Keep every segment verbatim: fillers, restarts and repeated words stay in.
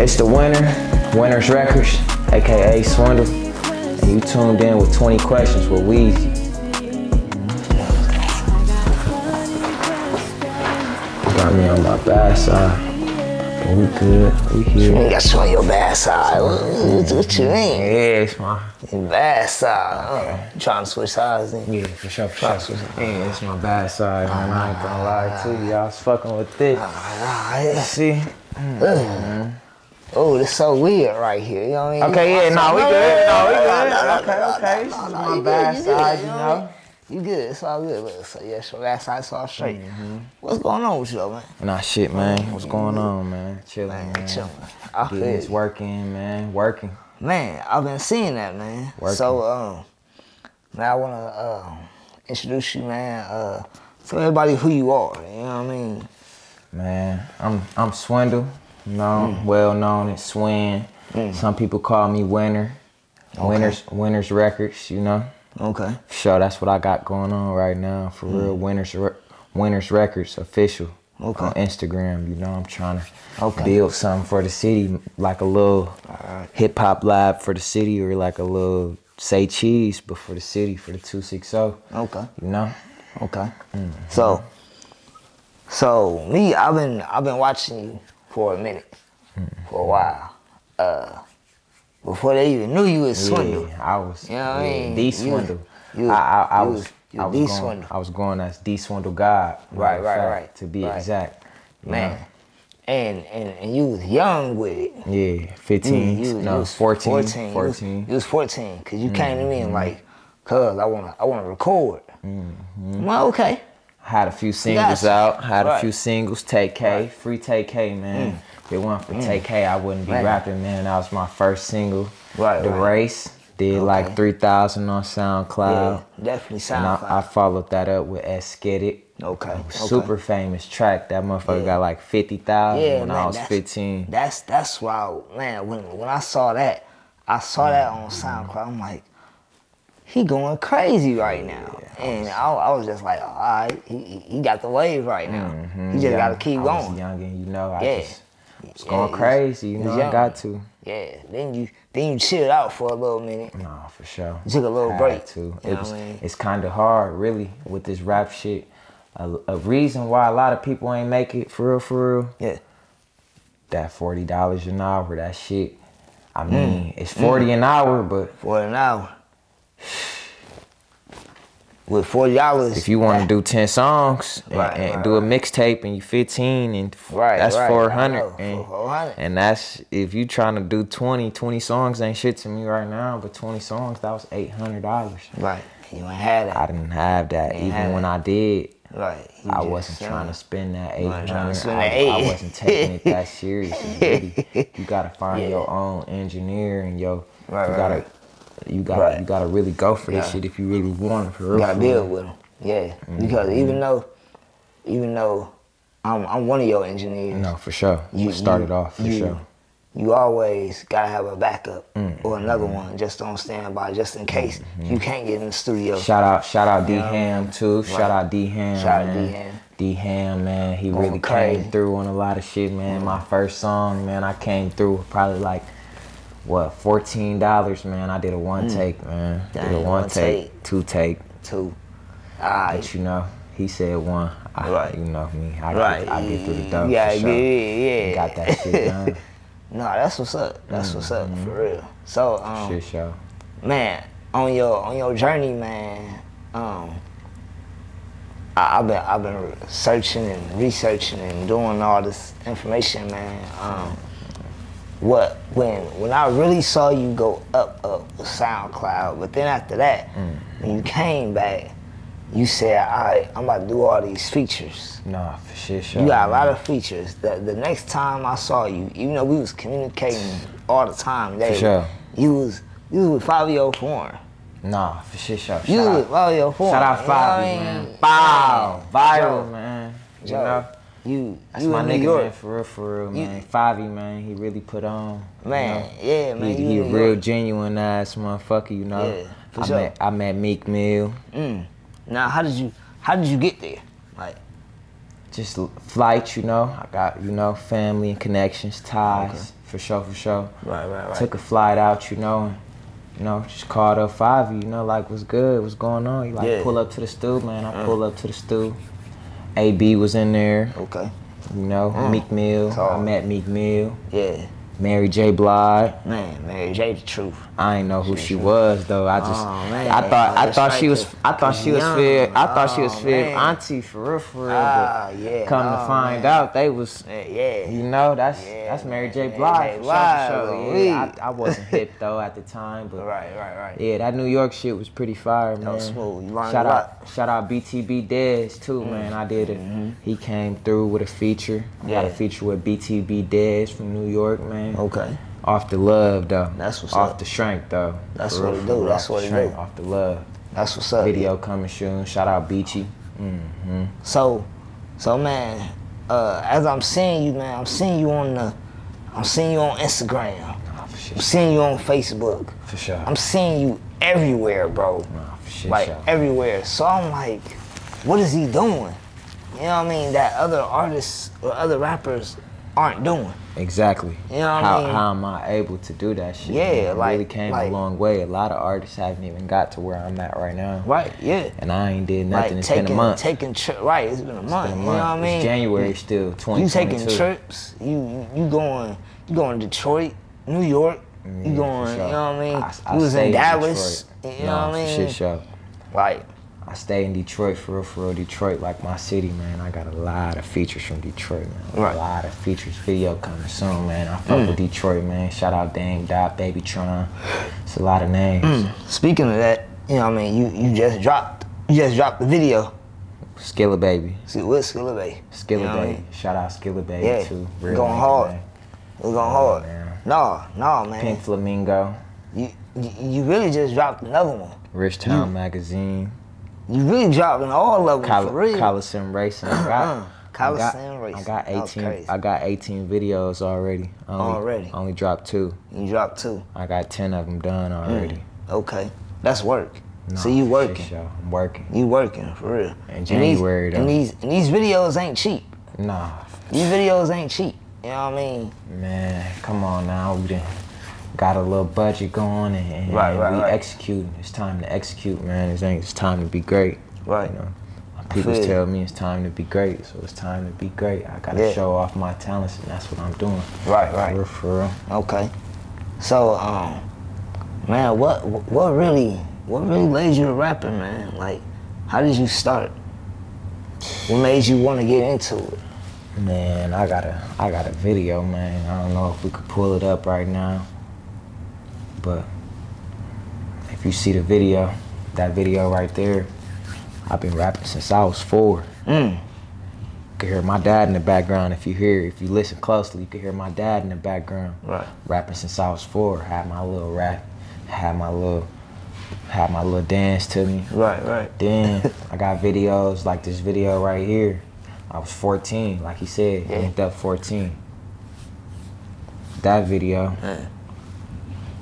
It's the winner, Winner's Records, aka Swindle, and you tuned in with twenty questions with Weezy. Got me on my bad side. We good, we here. You got you on your bad side. What, what you mean? Yeah, it's my bad side. I'm trying to switch sides then. Yeah, for sure, for sure. Switch. Yeah, it's my bad side, man. I ain't gonna lie to you. Y'all was fucking with this. You see? Mm. Oh, this so weird right here. You know what I mean? Okay, yeah, no, we good. No, we good. Okay, okay. This is my bad side, you know? You good, it's all good, but so yeah, so last I saw straight. Mm-hmm. What's going on with you, man? Nah, shit, man. What's going on, man? Chilling, man. man. Chilling. I feel it's working, man. Working. Man, I've been seeing that, man. Working. So, um, now I want to uh, introduce you, man. Uh, tell everybody who you are. You know what I mean? Man, I'm I'm Swindle. Known, mm. well known as Swin. Mm. Some people call me Winner. Okay. Winners, Winners Records. You know. Okay. Sure, that's what I got going on right now. For mm. real, Winner's, Re Winner's Records Official okay. on Instagram. You know, I'm trying to okay. build something for the city, like a little right. hip-hop lab for the city or like a little, say cheese, but for the city, for the two sixty. Okay. You know? Okay. Mm-hmm. So, so me, I've been, I've been watching you for a minute, mm-hmm. for a while. Uh, Before they even knew you was Swindle. Yeah, I was, you know what yeah, I mean? The Swindle. You, you, I, I, I you, was, you I was the going, Swindle. I was going as the Swindle God. Right, right, fact, right. To be right. exact. Man. Know? And, and and you was young with it. Yeah, fifteen, you, you, no, you was fourteen. fourteen. fourteen. You, was, you was fourteen, because you mm-hmm. came to me and like, cuz, I want to I wanna record. Mm-hmm. Well, okay. I had a few singles gotcha. out. Had right. a few singles, Take K, right. free Take K, man. Mm. If it wasn't for mm. Tay-K, I wouldn't be man. rapping, man. That was my first single. Right, The right. Race did okay. like three thousand on SoundCloud. Yeah, definitely SoundCloud. And I, I followed that up with Asketic. Okay. okay. Super famous track. That motherfucker yeah. got like fifty thousand yeah, when man, I was that's, fifteen. That's that's why, man, when, when I saw that, I saw that on SoundCloud. I'm like, he going crazy right now. Yeah, I and was, I, I was just like, all right, he, he got the wave right now. Mm-hmm, he just yeah, got to keep I going. I was young and you know, I yeah. just... It's going yeah, crazy, you know. I got to. Yeah, then you then you chilled out for a little minute. Nah, for sure. You took a little I break too. It was, I mean? It's kind of hard, really, with this rap shit. A, a reason why a lot of people ain't make it for real, for real. Yeah. That forty dollars an hour, that shit. I mean, mm. it's forty mm. an hour, but forty an hour. With forty dollars, if you want to do ten songs right, and, and right, do a mixtape, and you fifteen, and right, that's right, four hundred, and, and that's if you trying to do twenty, twenty songs ain't shit to me right now. But twenty songs, that was eight hundred dollars. Right, you ain't had that. I didn't have that. Didn't Even have when that. I did, right, I wasn't saying. trying to spend that eight hundred. I, I wasn't taking it that seriously. Really. You gotta find yeah. your own engineer, and yo, right, you right, gotta. Right. You gotta, right. you gotta really go for this yeah. shit if you really want it. For real, you gotta deal with them. Yeah, mm-hmm. because even though, even though, I'm I'm one of your engineers. No, for sure. You started off for you, sure. You always gotta have a backup mm-hmm. or another mm-hmm. one just on standby, just in case mm-hmm. you can't get in the studio. Shout out, shout out D Ham too. Right. Shout out D Ham. Shout man. out D Ham. D Ham, man, he Going really crazy. came through on a lot of shit, man. Mm-hmm. My first song, man, I came through probably like. What, fourteen dollars, man? I did a one mm. take, man. Dang, did a one, one take, take, two take. Two. Right. But you know, he said one. I, right. You know me. I, right. get, I get through the dough. Yeah, for sure. yeah, yeah. Got that shit done. No, that's what's up. That's mm, what's up, mm. for real. So, um, shit, show. man, on your on your journey, man, um, I, I've been I've been searching and researching and doing all this information, man. Um, What when when I really saw you go up up with SoundCloud, but then after that, mm. when you came back, you said, "All right, I'm about to do all these features." Nah, for sure. sure you got man. a lot of features. The the next time I saw you, even though we was communicating all the time, they, for sure. you was you was with five oh four. Nah, for sure. sure. You was with five oh four. Shout out Fabi, you know I mean? man. Bow, viral, yo, man. You yo. know. You, That's you my nigga, York. man, for real, for real, man. Favi, man, he really put on. Man, you know? yeah, man. He, he a real genuine-ass motherfucker, you know? Yeah, for I sure. Met, I met Meek Mill. Mm. Now, how did you, how did you get there? Like, just flight, you know. I got, you know, family and connections, ties, okay. for sure, for sure. Right, right, right. Took a flight out, you know, and, you know, just called up five, you know, like, what's good, what's going on? You like, yeah. pull up to the stew, man. I mm. pull up to the stew. A B was in there. Okay. You know, mm. Meek Mill. I met Meek Mill. Yeah. Mary J. Blige. Man, Mary J. the truth. I ain't know who she, she was though. I just, oh, man. I thought, I thought she was, I thought she was fair, I thought she was fair, auntie for real, for real. Ah, but yeah. Come oh, to find man. out, they was, yeah. You know, that's yeah, that's Mary J. Blige. For sure. Yeah, I, I wasn't hip though at the time, but right, right, right. Yeah, that New York shit was pretty fire, man. That was smooth. You shout out, lot. shout out B T B Dez too, mm. man. I did it. Mm-hmm. He came through with a feature. I yeah. got a feature with B T B Dez from New York, man. Okay. Off the love though. That's what's off up. the strength though. That's what it do. That's what it do. Off the love. That's what's up. Video coming soon. Shout out Beachy. Mm-hmm. So, so man, uh, as I'm seeing you, man, I'm seeing you on the, I'm seeing you on Instagram. Nah, for sure. I'm seeing you on Facebook. For sure. I'm seeing you everywhere, bro. Nah, for sure. Like everywhere. So I'm like, what is he doing? You know what I mean? That other artists or other rappers aren't doing. Exactly. You know what how, I mean? How am I able to do that shit? Yeah, like, really came like, a long way. A lot of artists haven't even got to where I'm at right now. Right, yeah. And I ain't did nothing. Like, it's taking, been a month. Taking tri- right, it's been a it's month. Been a month. You know what I mean? It's January still, twenty twenty-two. You taking trips. You you going you going to Detroit, New York. You yeah, going, sure. you know what I mean? I, I you was in Dallas. In you know no, what I mean? Shit show. Right. I stay in Detroit for real, for real. Detroit, like my city, man. I got a lot of features from Detroit, man. Right. A lot of features. Video coming soon, man. I fuck mm. with Detroit, man. Shout out Dame Dot, BabyTron. It's a lot of names. Mm. Speaking of that, you know what I mean? You you just dropped, you just dropped the video. Skilla Baby. See what Skilla Baby? Skilla you know Baby. I mean? Shout out Skilla Baby yeah. too. Real going hard. Man. We're going hard. Man. No, no, man. Pink Flamingo. You you really just dropped another one. Rich Town you. magazine. You really dropping all of them Col for real. Collision racing. I got, Collision racing. I got eighteen. I got eighteen videos already. Only, already. Only dropped two. You dropped two. I got ten of them done already. Mm. Okay, that's work. No, so you working? Sure. I'm working. You working for real? In January and these, though. And these and these videos ain't cheap. Nah. These videos ain't cheap. You know what I mean? Man, come on now. We done got a little budget going and, and right, right, we right. executing. It's time to execute, man. It's, it's time to be great. Right. You know, my people tell me it's time to be great, so it's time to be great. I gotta yeah. show off my talents, and that's what I'm doing. Right, right. For real, for real. Okay. So, um, man, what what really what really led you to rapping, man? Like, how did you start? What made you want to get into it? Man, I got a I got a video, man. I don't know if we could pull it up right now. But if you see the video, that video right there, I've been rapping since I was four. Mm. You can hear my dad in the background if you hear, if you listen closely, you can hear my dad in the background. Right. Rapping since I was four, had my little rap, had my little, had my little dance to me. Right, right. Then I got videos like this video right here. I was fourteen, like he said, yeah. ended up fourteen. That video. Yeah.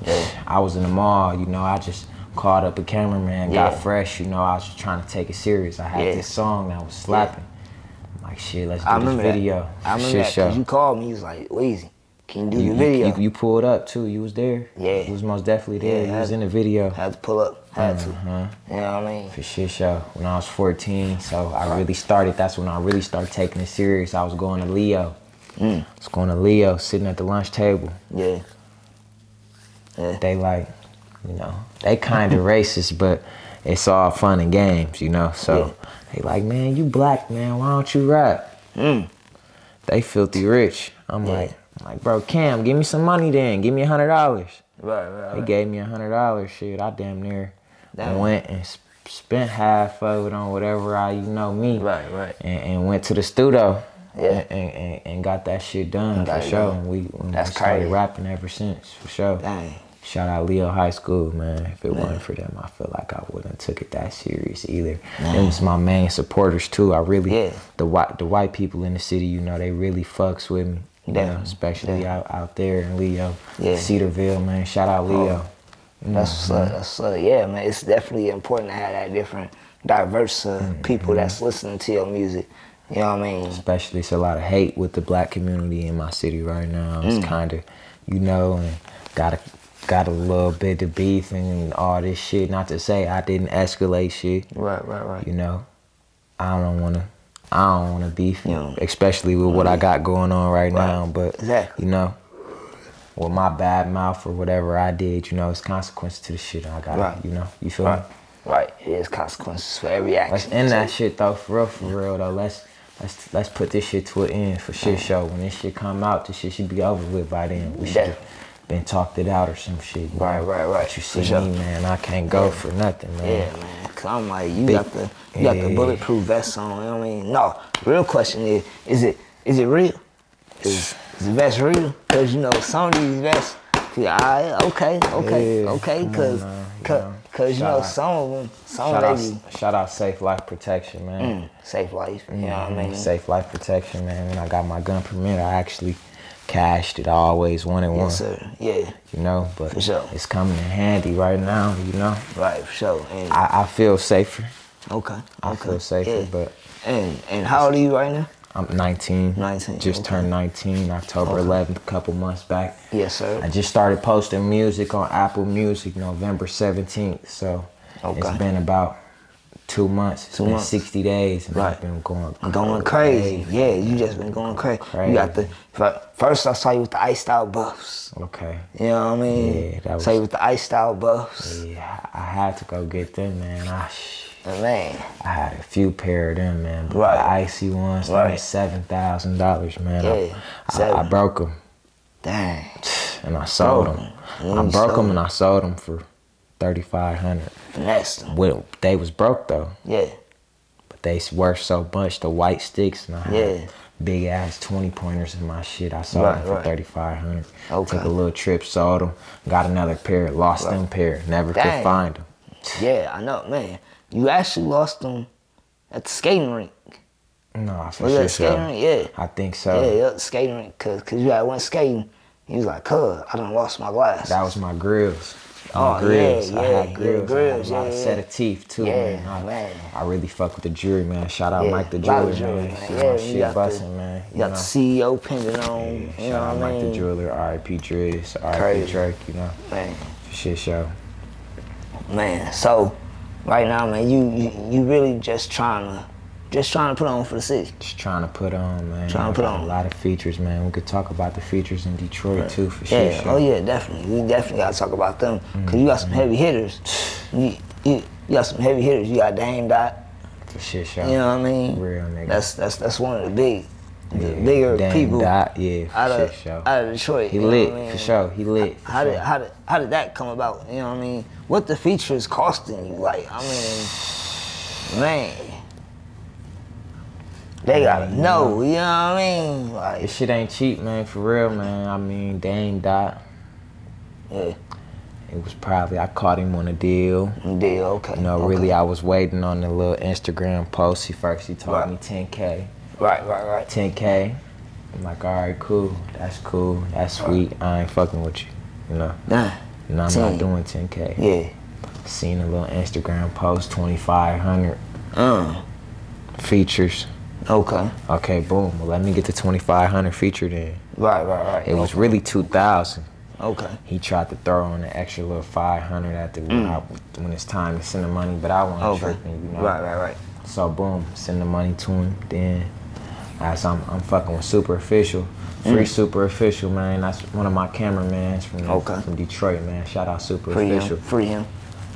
Yeah. I was in the mall, you know, I just called up a cameraman, yeah. got fresh, you know, I was just trying to take it serious. I had yeah. this song that was slapping. Yeah. I'm like, shit, let's do I this video. That. I remember shit that, cause you called me, you was like, Weezy, can you do you, the video? You, you, you pulled up too, you was there. Yeah. You was most definitely there, yeah, you was in the video. Had to pull up, had uh-huh. to, you know what I mean? For shit show, when I was fourteen, so I really started, that's when I really started taking it serious. I was going to Leo. Mm. I was going to Leo, sitting at the lunch table. Yeah. Yeah. They like, you know, they kind of racist, but it's all fun and games, you know? So yeah. they like, man, you black, man, why don't you rap? Mm. They filthy rich. I'm yeah. like, I'm like, bro, Cam, give me some money then. Give me a hundred dollars. Right, right, right. They gave me a hundred dollars, shit. I damn near damn. went and sp spent half of it on whatever I, you know, me. Right, right. And, and went to the studio. Yeah. And, and, and got that shit done for sure. And we, we started crazy. rapping ever since, for sure. Dang. Shout out Leo High School, man. If it man. wasn't for them, I feel like I wouldn't have took it that serious either. It was my main supporters too. I really, yeah. the white the white people in the city, you know, they really fucks with me. You know, especially out, out there in Leo. Yeah. Cedarville, man. Shout out Leo. Oh. That's mm-hmm. what's up, that's what's up. Yeah, man, it's definitely important to have that different diverse uh, mm-hmm. people that's listening to your music. You know what I mean? Especially, it's a lot of hate with the black community in my city right now. It's mm. kind of, you know, and got a, got a little bit of beef and all this shit. Not to say I didn't escalate shit. Right, right, right. You know, I don't want to, I don't want to beef, yeah. especially with what I got going on right, right. now. But, exactly. you know, with my bad mouth or whatever I did, you know, it's consequences to the shit I got, right. you know? You feel right. me? Right, it is consequences for every action. Let's end that shit though, for real, for real though. Let's let's let's put this shit to an end for shit show. When this shit come out, this shit should be over with by then. We should have been talked it out or some shit. Right, know? right, right. But you see me, man, I can't go yeah. for nothing, man. Yeah, man, cause I'm like, you Big, got the you got yeah. the bulletproof vest on, you know what I mean? No, real question is, is it is it real? Is, is the vest real? Cause you know, some of these vests, yeah, right, okay, okay, yeah, okay, cause, on, cause Cause shout you know out. some of them, some shout of them. Out, shout out Safe Life Protection, man. Mm, Safe Life, you mm, know what I mean? Safe Life Protection, man. When I got my gun permit, I actually cashed it. I always wanted yes, one. Yes, sir. Yeah. You know, but for sure. it's coming in handy right now, you know? Right, for sure. And I, I feel safer. Okay. I okay. feel safer, yeah. but. And and how old are you right now? I'm nineteen. nineteen. Just okay. turned nineteen, October eleventh, a couple months back. Yes, sir. I just started posting music on Apple Music November seventeenth. So okay. it's been about two months. It's two been months. sixty days. And right. I've been going crazy. Going crazy. Yeah, you just been going crazy. crazy. You got the, first I saw you with the iced out buffs. Okay. You know what I mean? Yeah, that was. Saw you with the iced out buffs. Yeah, I had to go get them, man. I Man. I had a few pair of them, man. But right. the icy ones, they right. seven thousand dollars, man. Yeah. I, I, I broke them. Dang. And I sold them. Man, I broke them and I sold them for thirty-five hundred dollars. Finessed them. Well, they was broke, though. Yeah. But they worth so much, the white sticks. And I had yeah. big-ass twenty pointers in my shit. I sold right, them for right. thirty-five hundred dollars. Okay. Took a little trip, sold them. Got another pair, lost right. them pair. Never Dang. could find them. Yeah, I know, man. You actually lost them at the skating rink. No, for sure. Skating rink? Yeah. I think so. Yeah, yeah, the skating rink, cause, cause you had one skating. He was like, "Cuz, I done lost my glasses." That was my grills. My oh grills. yeah, yeah. I had grills. Yeah, grills. I had a yeah, set yeah. of teeth too, yeah, man. I, man. I really fuck with the jewelry, man. Shout out yeah, Mike the Jeweler, man. man. Yeah, my shit busting, man. You, you got know? the C E O pendant on. Yeah, you shout know out what Mike mean? the Jeweler, R I P Driz, R I P Drake. You know, man. Shit show. Man, so. Right now, man, you, you you really just trying to just trying to put on for the city. Just trying to put on, man. Trying to put on a lot of features, man. We could talk about the features in Detroit right. too, for yeah. sure. Oh yeah, definitely. We definitely gotta talk about them because mm-hmm. you got some heavy hitters. You, you you got some heavy hitters. You got Dame Dot. For shit show. You know what I mean? Real nigga. That's that's that's one of the big, yeah. the bigger Dame people. Dot, yeah. For out of shit show. out of Detroit. He lit I mean? for sure. He lit. How, how sure. did how did how did that come about? You know what I mean? What the features costing you? Like, I mean, man, they gotta know, you know what I mean? Like, this shit ain't cheap, man, for real, man. I mean, Dame Dot. Yeah. It was probably, I caught him on a deal. Deal, okay. You know, okay. really, I was waiting on the little Instagram post. He first, he told right. me ten K. Right, right, right. ten K. I'm like, all right, cool. That's cool. That's sweet. Right. I ain't fucking with you, you know? Nah. And I'm ten. Not doing ten K. Yeah. Seen a little Instagram post, twenty-five hundred mm. features. Okay. Okay, boom. Well, let me get the twenty-five hundred feature then. Right, right, right. It okay. was really two thousand. Okay. He tried to throw on an extra little five hundred at the mm. I, when it's time to send the money, but I want to okay. trick me, you know? Right, right, right. So, boom, send the money to him. Then, as I'm, I'm fucking with Super Official. Free mm. Super Official, man. That's one of my cameramans from, okay. from Detroit, man. Shout out Super Free Official. Him. Free him.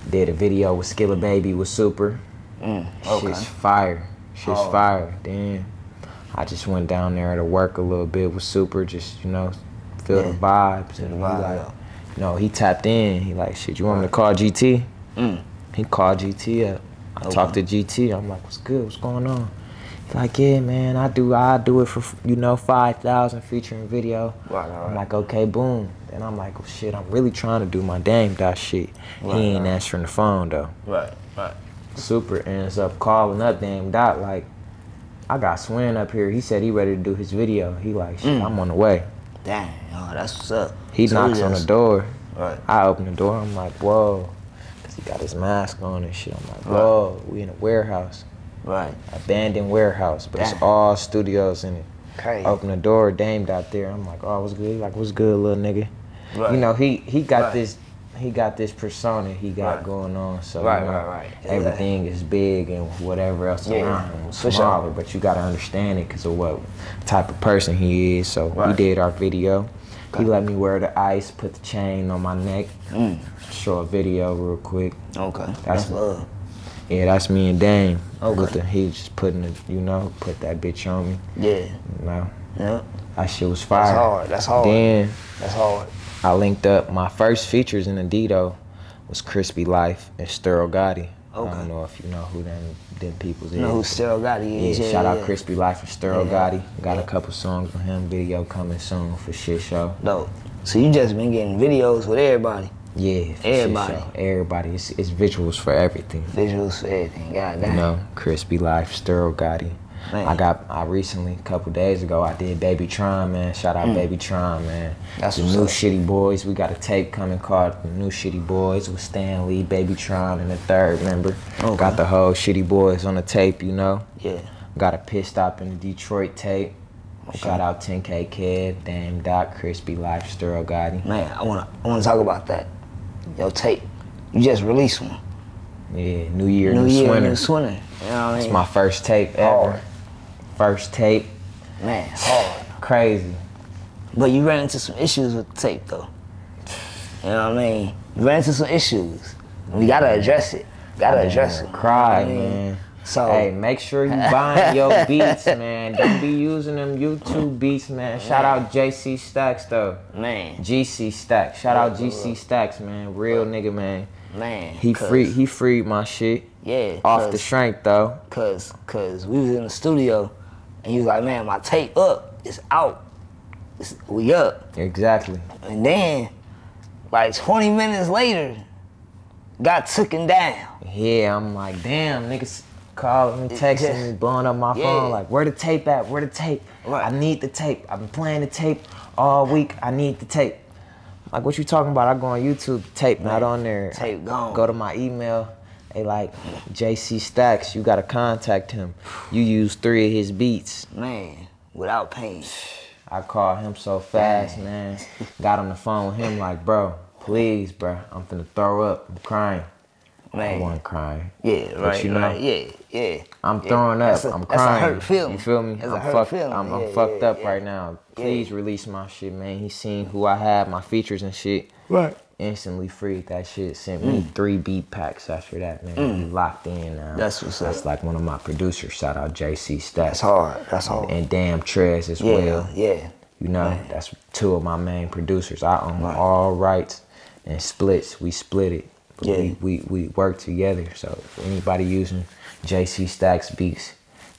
Did a video with Skilla Baby with Super. Mm. Okay. Shit's fire. Shit's oh. fire. Then I just went down there to work a little bit with Super, just, you know, feel yeah. the vibes. And the vibe, like, yeah. you know, he tapped in. He like, shit, you want me to call G T? Mm. He called G T up. I okay. talked to G T. I'm like, what's good? What's going on? Like, yeah, man, I do I do it for, you know, five thousand featuring video. Right, right. I'm like, okay, boom. Then I'm like, oh, shit, I'm really trying to do my Dame Dot shit. Right, he ain't right. answering the phone, though. Right, right. Super ends up calling up Dame Dot, like, I got Swin up here. He said he ready to do his video. He like, shit, mm. I'm on the way. Dang, oh, that's what's up. He so knocks on the door. Right. I open the door. I'm like, whoa. Because he got his mask on and shit. I'm like, whoa, right. we in a warehouse. Right. Abandoned warehouse, but Damn. It's all studios in it. Crazy. Open the door, Dame Dot there. I'm like, oh, what's good? He like, what's good, little nigga? Right. You know, he he got right. this he got this persona he got right. going on. So right, you know, right, right. everything yeah. is big and whatever else yeah. around sure. smaller, but you gotta understand it because of what type of person he is. So right. we did our video. He let me wear the ice, put the chain on my neck. Mm. Show a video real quick. Okay. That's, that's love. Yeah, that's me and Dame. Okay. With the, he just putting the, you know, put that bitch on me. Yeah. You know? Yeah. That shit was fire. That's hard. That's hard. Then that's hard. I linked up. My first features in Adido was Crispy Life and Sterl Gotti. Okay. I don't know if you know who them, them people's is. You know who Sterl Gotti is. Yeah, yeah, shout yeah. out Crispy Life and Sterl yeah. Gotti. Got yeah. a couple songs with him. Video coming soon for shit show. No. So you just been getting videos with everybody. Yeah. For everybody. Shit show. Everybody. It's, it's visuals for everything. Visuals for everything. God damn. You know, Crispy Life, Sterl Gotti. Man. I got, I recently, a couple days ago, I did BabyTron, man. Shout out mm. BabyTron, man. That's the New up. Shitty Boys. We got a tape coming called The New Shitty Boys with Stan Lee, BabyTron, and the third member. Okay. Got the whole Shitty Boys on the tape, you know? Yeah. Got a Pit Stop in the Detroit tape. Okay. Shout out ten K Kid, Dame Dot, Crispy Life, Sterl Gotti. Man, I wanna, I wanna talk about that. Yo, tape, you just released one. Yeah, New Year, New, New Year, Swinnin'. New Swinnin'. You know what I mean? It's my first tape ever. Hard. First tape. Man, hard. Crazy. But you ran into some issues with the tape, though. You know what I mean? You ran into some issues. We gotta address it. Gotta man, address it. Cry, you know I mean? Man. So, hey, make sure you buying your beats, man. Don't be using them YouTube beats, man. Shout man. out J C Stacks, though. Man. G C Stacks. Shout out G C Stacks, man. Real nigga, man. Man, he freed he freed my shit. Yeah, off the shrink though. Cause, cause we was in the studio, and he was like, "Man, my tape up, it's out, it's, we up." Exactly. And then, like twenty minutes later, got taken down. Yeah, I'm like, damn, niggas calling me, texting me, blowing up my yeah. phone, like, "Where the tape at? Where the tape? Right. I need the tape. I've been playing the tape all week. I need the tape." Like, what you talking about? I go on YouTube, tape man, not on there. Tape gone. Go to my email. They like, J C Stacks, you gotta contact him. You use three of his beats. Man, without pain. I called him so fast, man. man. Got on the phone with him like, bro, please, bro. I'm finna throw up. I'm crying. Man. I wasn't crying. Yeah, right, but you know, right. Yeah, yeah. I'm yeah. throwing up. A, I'm crying. That's a hurt feeling. You feel me? That's I'm a hurt fucked, feeling. I'm, I'm yeah, fucked yeah, up yeah. right now. Please yeah. release my shit, man. He seen who I had, my features and shit. Right. Instantly freed that shit. Sent mm. me three beat packs after that, man. Mm. We locked in now. That's what's up. That's like one of my producers. Shout out J C Stacks. That's hard. That's hard. And, and DamnTrez as yeah, well. Yeah. You know, man. That's two of my main producers. I own right. all rights and splits. We split it. But yeah. we, we, we work together, so if anybody using J C Stacks beats,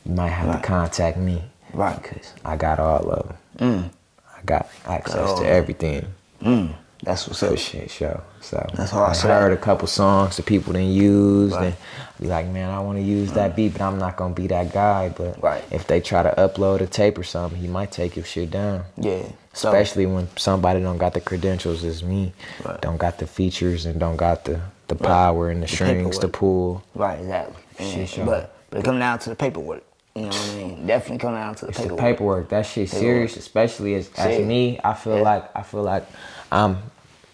you might have right. to contact me. Right. Because I got all of them. Mm. I got access got to everything. Mm. That's what's up. Shit show. So that's I heard a couple songs that people didn't use, right. and be like, man, I want to use that beat, but I'm not going to be that guy. But right. if they try to upload a tape or something, he might take your shit down. Yeah. So, especially when somebody don't got the credentials as me, right. don't got the features and don't got the, the right. power and the, the strings to pull. Right, exactly. Shit show. But, but it comes down to the paperwork. You know what I mean? Definitely come down to the it's paperwork. The paperwork. That shit paperwork. serious, especially as, as me. I feel yeah. like I feel like I'm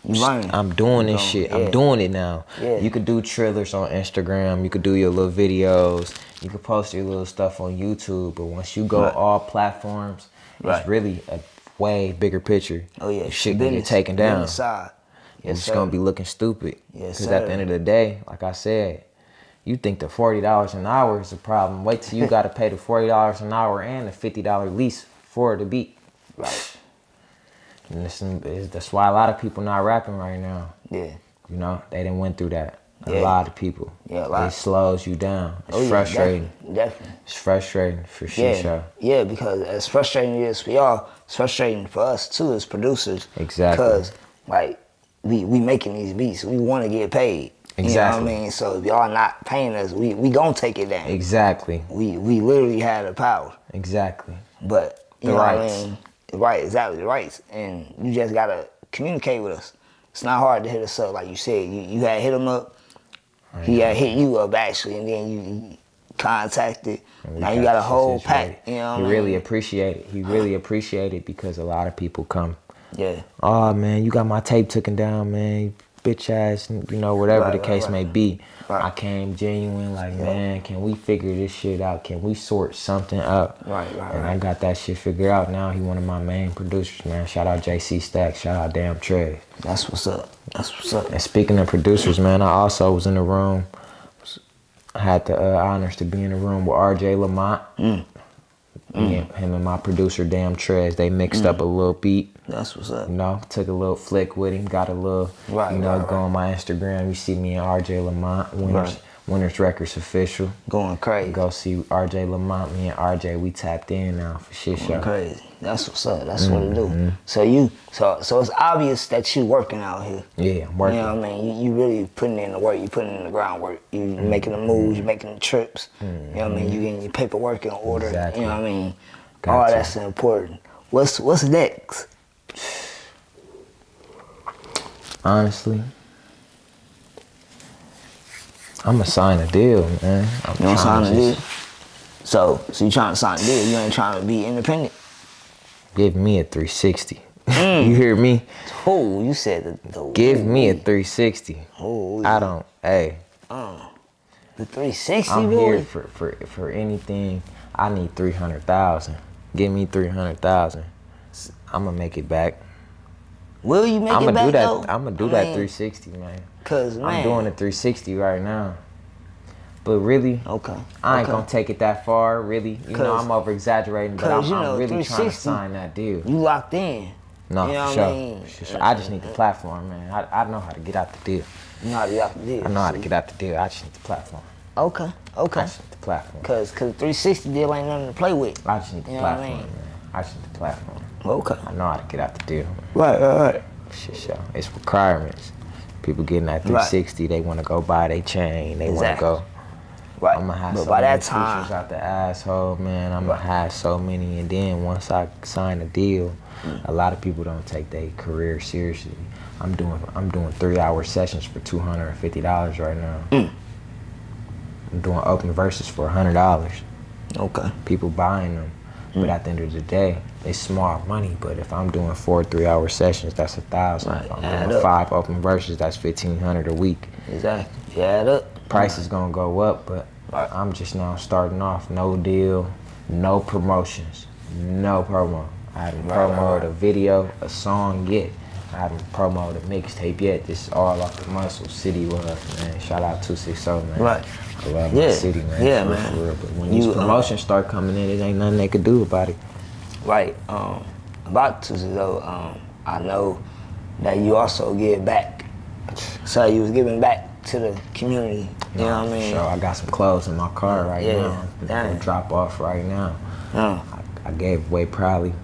learning. I'm doing this shit. Yeah. I'm doing it now. Yeah. You could do trailers on Instagram. You could do your little videos. You could post your little stuff on YouTube. But once you go right. all platforms, right. it's really a way bigger picture. Oh yeah, shit gonna get taken down. Yes, it's sir. gonna be looking stupid. Yes, because at the end of the day, like I said. You think the forty dollars an hour is a problem. Wait till you got to pay the forty dollars an hour and the fifty dollar lease for the beat. Right. And this is, that's why a lot of people not rapping right now. Yeah. You know, they done went through that. Yeah. A lot of people. Yeah, a lot. It slows you down. It's oh, yeah, frustrating. Definitely, definitely. It's frustrating for shit yeah. show. Yeah, because as frustrating as for y'all, it's frustrating for us too as producers. Exactly. Because, like, we, we making these beats. We want to get paid. Exactly. You know what I mean? So if y'all not paying us, we, we gonna take it down. Exactly. We we literally had the power. Exactly. But you the know rights. What I mean? Right, exactly, the rights. And you just gotta communicate with us. It's not hard to hit us up, like you said. You you had hit him up, I he know. had hit you up actually, and then you contacted. Now you got a whole pack. You know what I mean? He really appreciate it. He really appreciate it because a lot of people come. Yeah. Oh man, you got my tape taken down, man. Bitch ass, you know, whatever right, the case right, right. may be. Right. I came genuine, like, yeah. man, can we figure this shit out? Can we sort something up? Right, right, And right. I got that shit figured out now. He one of my main producers, man. Shout out J C Stacks. Shout out DamnTrez. That's what's up. That's what's up. And speaking of producers, man, I also was in the room. I had the uh, honors to be in the room with R J Lamont. Mm. Mm. Yeah, him and my producer, DamnTrez, they mixed mm. up a little beat. That's what's up. You know, took a little flick with him, got a little, right, you know, right, go right. on my Instagram. You see me and R J Lamont, Winner's, right. Winner's Records Official. Going crazy. Go see R J Lamont. Me and R J, we tapped in now for shit show. Going crazy. That's what's up. That's mm-hmm. what it do. So you, so so it's obvious that you working out here. Yeah, I'm working. You know what I mean? You, you really putting in the work. You putting in the groundwork. You mm-hmm. making the moves. You making the trips. Mm-hmm. You know what I mean? You getting your paperwork in order. Exactly. You know what I mean? Gotcha. All that's important. What's what's next? Honestly, I'ma sign a deal, man. I'm you don't sign a deal? So, so you trying to sign a deal, you ain't trying to be independent? Give me a three sixty. Mm. You hear me? Oh, you said the, the Give ooh. me a three sixty. Oh, yeah. I don't, hey. Uh, the three sixty, I'm boy? here for, for, for anything. I need three hundred thousand. Give me three hundred thousand. I'ma make it back. Will you make I'ma it back, do that, though? I'ma do I that mean, three sixty, man. Cause, man. I'm doing a three sixty right now. But really, okay. I ain't okay. gonna take it that far, really. You know, I'm over-exaggerating, but I'm, you know, I'm really trying to sign that deal. You locked in. No, you know for, sure. I mean? for sure. I just need the platform, man. I, I know how to get out the deal. You know how to get out the deal. I know how to get out the deal. I just need the platform. Okay, okay. I just need the platform. Because the three sixty deal ain't nothing to play with. I just need the you platform, I mean? man. I just need the platform. Okay. I know how to get out the deal. Right, right, right. Shit, show. It's requirements. People getting that three sixty, right. they want to go buy their chain, they exactly. want to go. Right. I'm gonna have but so by many that time, out the asshole, man. I'm right. gonna have so many, and then once I sign a deal, mm. a lot of people don't take their career seriously. I'm doing, I'm doing three-hour sessions for two hundred and fifty dollars right now. Mm. I'm doing open verses for a hundred dollars. Okay. People buying them. But at the end of the day, it's small money. But if I'm doing four three-hour sessions, that's a thousand. Right. If I'm add doing up. five open verses, that's fifteen hundred a week. Exactly. Yeah, add up. Price right. is gonna go up, but right. I'm just now starting off. No deal, no promotions, no promo. I haven't right, promoted right. a video, a song yet. I haven't promoted a mixtape yet. This is all off the muscle. City love, man. Shout out two sixty, man. Right. I love yeah. my city, man. Yeah, for man. Real. But when you, these promotions um, start coming in, it ain't nothing they could do about it. Right. Um, about two sixty, um, I know that you also give back. So you was giving back to the community. You no, know what I mean? Sure. I got some clothes in my car right yeah. now. I'm gonna drop off right now. Mm. I, I gave away probably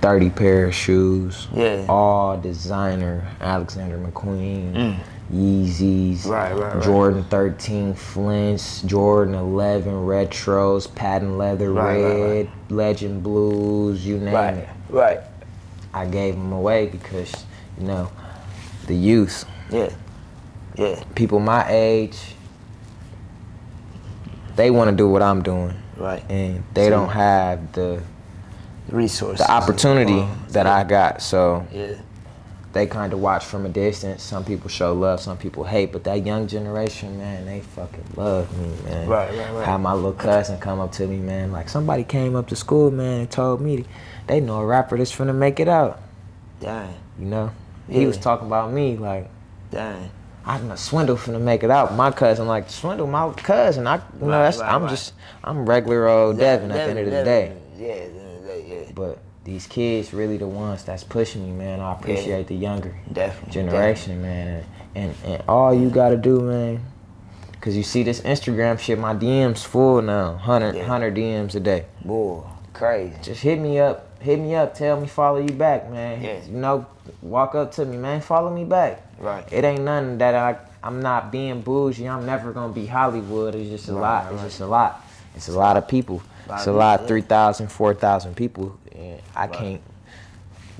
thirty pair of shoes, yeah. all designer, Alexander McQueen, mm. Yeezys, right, right, Jordan right. thirteen Flints, Jordan eleven Retros, Patent Leather right, Red, right, right. Legend Blues, you name right, it. Right. I gave them away because, you know, the youth. Yeah, yeah. People my age, they want to do what I'm doing. Right. And they so, don't have the... resources. The opportunity um, that yeah. I got, so yeah. they kind of watch from a distance. Some people show love, some people hate, but that young generation, man, they fucking love me, man. Right, right, right. I had my little cousin come up to me, man, like somebody came up to school, man, and told me they know a rapper that's finna make it out. Dang. You know? Yeah. He was talking about me, like, dang. I know Swindle finna make it out. My cousin, like, Swindle, my cousin. I, you right, know, that's, right, I'm right. just, I'm regular old Devin, Devin at the end of the Devin, day. Yeah. But these kids really the ones that's pushing me, man. I appreciate yeah. the younger definitely, generation, definitely. man. And, and and all you gotta do, man, because you see this Instagram shit, my D Ms full now. one hundred, yeah. one hundred D Ms a day. Boy, crazy. Just hit me up. Hit me up. Tell me follow you back, man. Yeah. You know, walk up to me, man. Follow me back. Right. It ain't nothing that I, I'm not being bougie. I'm never gonna be Hollywood. It's just a right, lot. Right. It's just a lot. It's a lot of people. It's a lot of three thousand, four thousand people. And I can't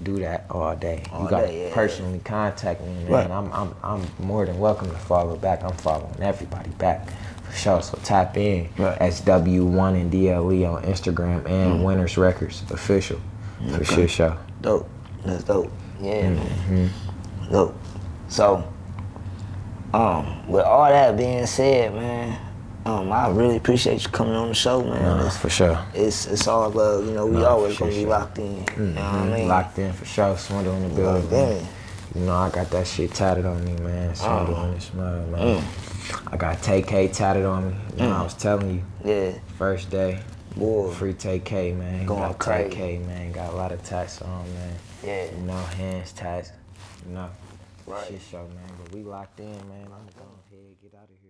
do that all day. All you got to yeah, personally yeah. contact me, man. Right. I'm, I'm, I'm more than welcome to follow back. I'm following everybody back. For sure. So tap in. Right. That's W one and D L E on Instagram and mm-hmm. Winner's Records Official. Okay. For sure, sure. Dope. That's dope. Yeah, mm-hmm. man. Dope. So, um, with all that being said, man, um, I really appreciate you coming on the show, man. No, for sure. It's it's all love. You know, we no, always sure, gonna be sure. locked in. Mm-hmm. You know what I mean? Locked in for sure. Swindle in the building. Man. You know, I got that shit tatted on me, man. Swindle on this mind, man. Mm. I got Tay-K tatted on me. You know, mm. I was telling you. Yeah. First day. Boy. Free Tay-K, man. Going got crazy. Tay-K, man. Got a lot of tats on, man. Yeah. You know, hands tats. You know. Right. Shit show, man. But we locked in, man. I'm going to head get out of here.